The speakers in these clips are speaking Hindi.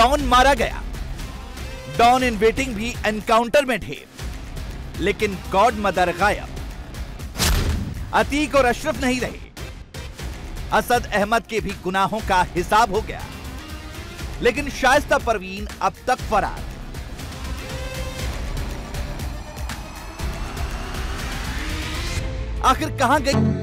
डॉन मारा गया। डॉन इन वेटिंग भी एनकाउंटर में ढेर, लेकिन गॉड मदर गायब। अतीक और अशरफ नहीं रहे, असद अहमद के भी गुनाहों का हिसाब हो गया, लेकिन शाइस्ता परवीन अब तक फरार। आखिर कहां गई?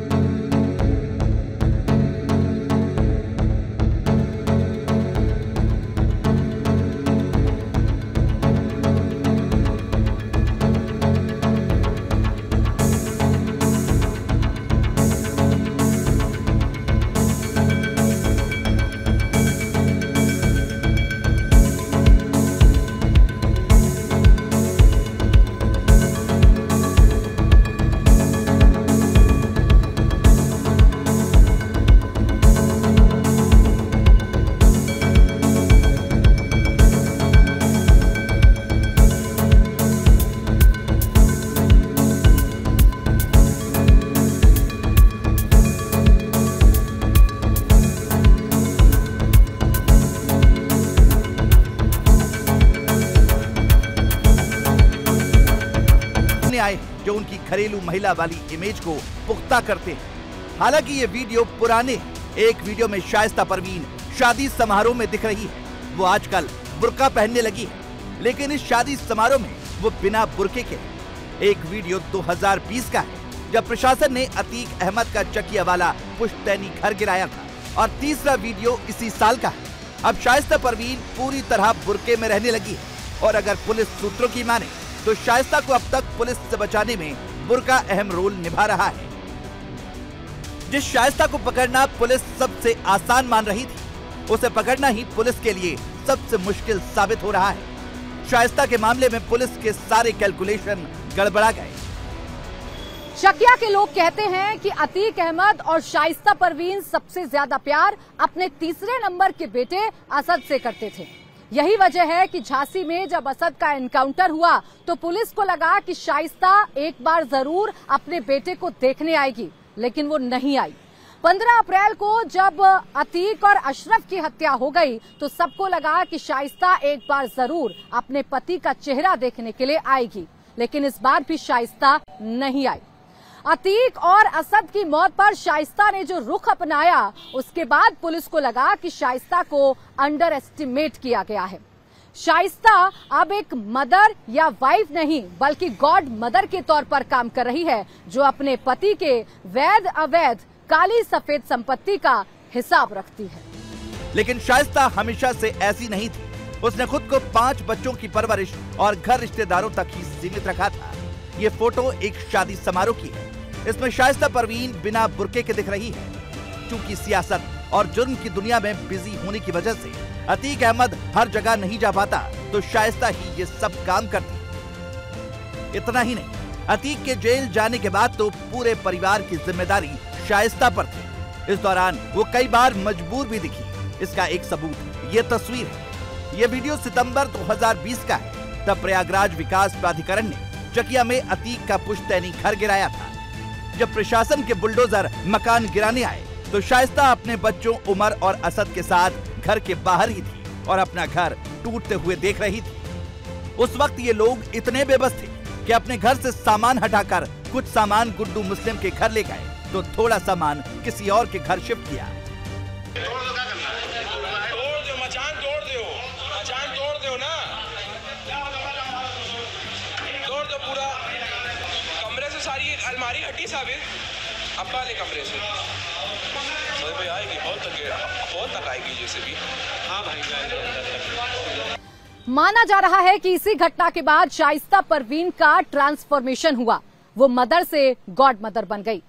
जो उनकी घरेलू महिला वाली इमेज को पुख्ता करते हैं। हालांकि ये वीडियो पुराने, एक वीडियो में शाइस्ता परवीन शादी समारोह में दिख रही है। वो आजकल बुर्का पहनने लगी है, लेकिन इस शादी समारोह में वो बिना बुर्के के। एक वीडियो 2020 का है, जब प्रशासन ने अतीक अहमद का चकिया वाला पुश्तैनी घर गिराया था, और तीसरा वीडियो इसी साल का है। अब शाइस्ता परवीन पूरी तरह बुर्के में रहने लगी है, और अगर पुलिस सूत्रों की माने तो शाइस्ता को अब तक पुलिस से बचाने में बुर्का अहम रोल निभा रहा है। जिस शाइस्ता को पकड़ना पुलिस सबसे आसान मान रही थी, उसे पकड़ना ही पुलिस के लिए सबसे मुश्किल साबित हो रहा है। शाइस्ता के मामले में पुलिस के सारे कैलकुलेशन गड़बड़ा गए। शकिया के लोग कहते हैं कि अतीक अहमद और शाइस्ता परवीन सबसे ज्यादा प्यार अपने तीसरे नंबर के बेटे असद से करते थे। यही वजह है कि झांसी में जब असद का एनकाउंटर हुआ तो पुलिस को लगा कि शाइस्ता एक बार जरूर अपने बेटे को देखने आएगी, लेकिन वो नहीं आई। 15 अप्रैल को जब अतीक और अशरफ की हत्या हो गई तो सबको लगा कि शाइस्ता एक बार जरूर अपने पति का चेहरा देखने के लिए आएगी, लेकिन इस बार भी शाइस्ता नहीं आई। अतीक और असद की मौत पर शाइस्ता ने जो रुख अपनाया, उसके बाद पुलिस को लगा कि शाइस्ता को अंडर एस्टिमेट किया गया है। शाइस्ता अब एक मदर या वाइफ नहीं बल्कि गॉड मदर के तौर पर काम कर रही है, जो अपने पति के वैध अवैध काली सफेद संपत्ति का हिसाब रखती है। लेकिन शाइस्ता हमेशा से ऐसी नहीं थी। उसने खुद को 5 बच्चों की परवरिश और घर रिश्तेदारों तक ही सीमित रखा था। ये फोटो एक शादी समारोह की है। इसमें शाइस्ता परवीन बिना बुर्के के दिख रही है। क्योंकि सियासत और जुर्म की दुनिया में बिजी होने की वजह से अतीक अहमद हर जगह नहीं जा पाता, तो शाइस्ता ही ये सब काम करती। इतना ही नहीं, अतीक के जेल जाने के बाद तो पूरे परिवार की जिम्मेदारी शाइस्ता पर थी। इस दौरान वो कई बार मजबूर भी दिखी। इसका एक सबूत ये तस्वीर है। ये वीडियो सितम्बर 2020 का है। तब प्रयागराज विकास प्राधिकरण ने चकिया में अतीक का पुश्तैनी घर गिराया था। जब प्रशासन के बुलडोजर मकान गिराने आए तो शाइस्ता अपने बच्चों उमर और असद के साथ घर के बाहर ही थी और अपना घर टूटते हुए देख रही थी। उस वक्त ये लोग इतने बेबस थे कि अपने घर से सामान हटाकर कुछ सामान गुड्डू मुस्लिम के घर ले गए, तो थोड़ा सामान किसी और के घर शिफ्ट किया। अलमारी हटी साबिर अब वाले कमरे से भाई आएगी, बहुत तक आएगी जैसे भी। हाँ भाई, माना जा रहा है कि इसी घटना के बाद शाइस्ता परवीन का ट्रांसफॉर्मेशन हुआ। वो मदर से गॉड मदर बन गई।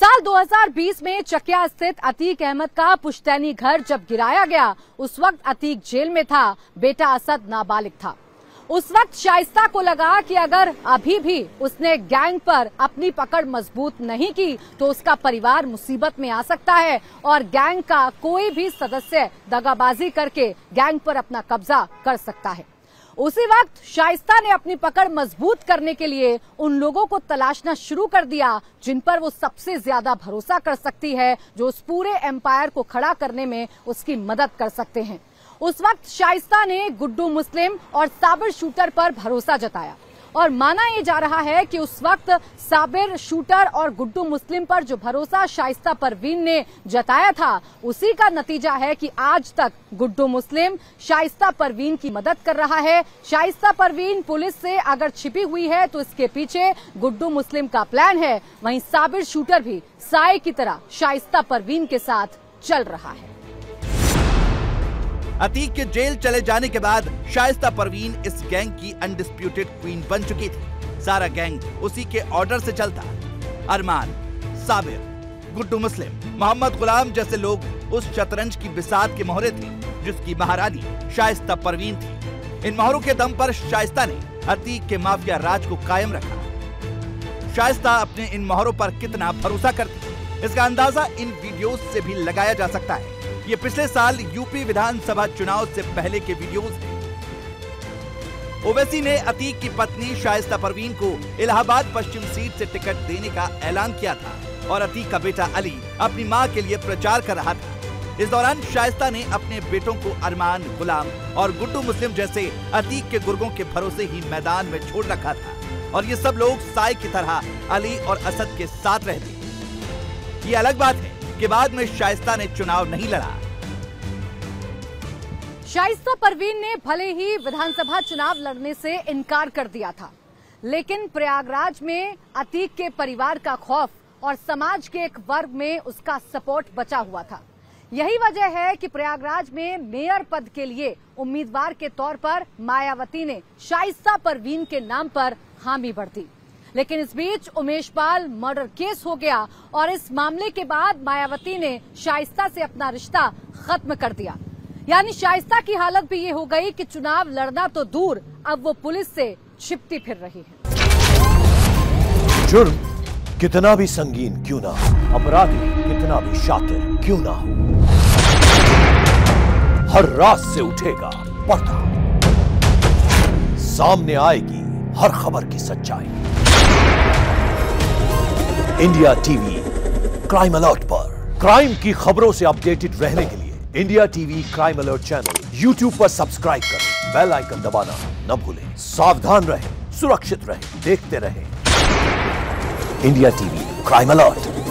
साल 2020 में चकिया स्थित अतीक अहमद का पुश्तैनी घर जब गिराया गया, उस वक्त अतीक जेल में था, बेटा असद नाबालिग था। उस वक्त शाइस्ता को लगा कि अगर अभी भी उसने गैंग पर अपनी पकड़ मजबूत नहीं की तो उसका परिवार मुसीबत में आ सकता है, और गैंग का कोई भी सदस्य दगाबाजी करके गैंग पर अपना कब्जा कर सकता है। उसी वक्त शाइस्ता ने अपनी पकड़ मजबूत करने के लिए उन लोगों को तलाशना शुरू कर दिया जिन पर वो सबसे ज्यादा भरोसा कर सकती है, जो उस पूरे एम्पायर को खड़ा करने में उसकी मदद कर सकते हैं। उस वक्त शाइस्ता ने गुड्डू मुस्लिम और साबिर शूटर पर भरोसा जताया और माना ये जा रहा है कि उस वक्त साबिर शूटर और गुड्डू मुस्लिम पर जो भरोसा शाइस्ता परवीन ने जताया था उसी का नतीजा है कि आज तक गुड्डू मुस्लिम शाइस्ता परवीन की मदद कर रहा है। शाइस्ता परवीन पुलिस से अगर छिपी हुई है तो इसके पीछे गुड्डू मुस्लिम का प्लान है। वहीं साबिर शूटर भी साय की तरह शाइस्ता परवीन के साथ चल रहा है। अतीक के जेल चले जाने के बाद शाइस्ता परवीन इस गैंग की अनडिस्प्यूटेड क्वीन बन चुकी थी। सारा गैंग उसी के ऑर्डर से चलता। अरमान, साबिर, गुड्डू मुस्लिम, मोहम्मद गुलाम जैसे लोग उस शतरंज की बिसात के मोहरे थे जिसकी महारानी शाइस्ता परवीन थी। इन मोहरों के दम पर शाइस्ता ने अतीक के माफिया राज को कायम रखा। शाइस्ता अपने इन मोहरों पर कितना भरोसा करती, इसका अंदाजा इन वीडियो से भी लगाया जा सकता है। ये पिछले साल यूपी विधानसभा चुनाव से पहले के वीडियोस हैं। ओवेसी ने अतीक की पत्नी शाइस्ता परवीन को इलाहाबाद पश्चिम सीट से टिकट देने का ऐलान किया था और अतीक का बेटा अली अपनी मां के लिए प्रचार कर रहा था। इस दौरान शाइस्ता ने अपने बेटों को अरमान, गुलाम और गुड्डू मुस्लिम जैसे अतीक के गुर्गों के भरोसे ही मैदान में छोड़ रखा था और ये सब लोग साय की तरह अली और असद के साथ रहते। ये अलग बात है के बाद में शाइस्ता ने चुनाव नहीं लड़ा। शाइस्ता परवीन ने भले ही विधानसभा चुनाव लड़ने से इनकार कर दिया था, लेकिन प्रयागराज में अतीक के परिवार का खौफ और समाज के एक वर्ग में उसका सपोर्ट बचा हुआ था। यही वजह है कि प्रयागराज में मेयर पद के लिए उम्मीदवार के तौर पर मायावती ने शाइस्ता परवीन के नाम पर हामी भर दी। लेकिन इस बीच उमेश पाल मर्डर केस हो गया और इस मामले के बाद मायावती ने शाइस्ता से अपना रिश्ता खत्म कर दिया। यानी शाइस्ता की हालत भी ये हो गई कि चुनाव लड़ना तो दूर, अब वो पुलिस से छिपती फिर रही है। जुर्म कितना भी संगीन क्यों ना हो, अपराधी कितना भी शातिर क्यों ना हो, हर रात से उठेगा पर्दा, सामने आएगी हर खबर की सच्चाई। इंडिया टीवी क्राइम अलर्ट पर क्राइम की खबरों से अपडेटेड रहने के लिए India TV crime alert channel YouTube पर सब्सक्राइब करें। बेल आइकन दबाना न भूलें। सावधान रहें, सुरक्षित रहें, देखते रहें इंडिया टीवी क्राइम अलर्ट।